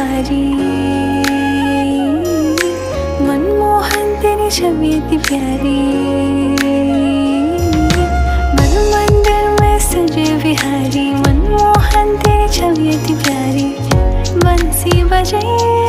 तुम्हारी मनमोहन तेरी छवि थी प्यारी, मन मंदिर में सजे बिहारी, मनमोहन तेरी छवि थी प्यारी, बंसी बजाई।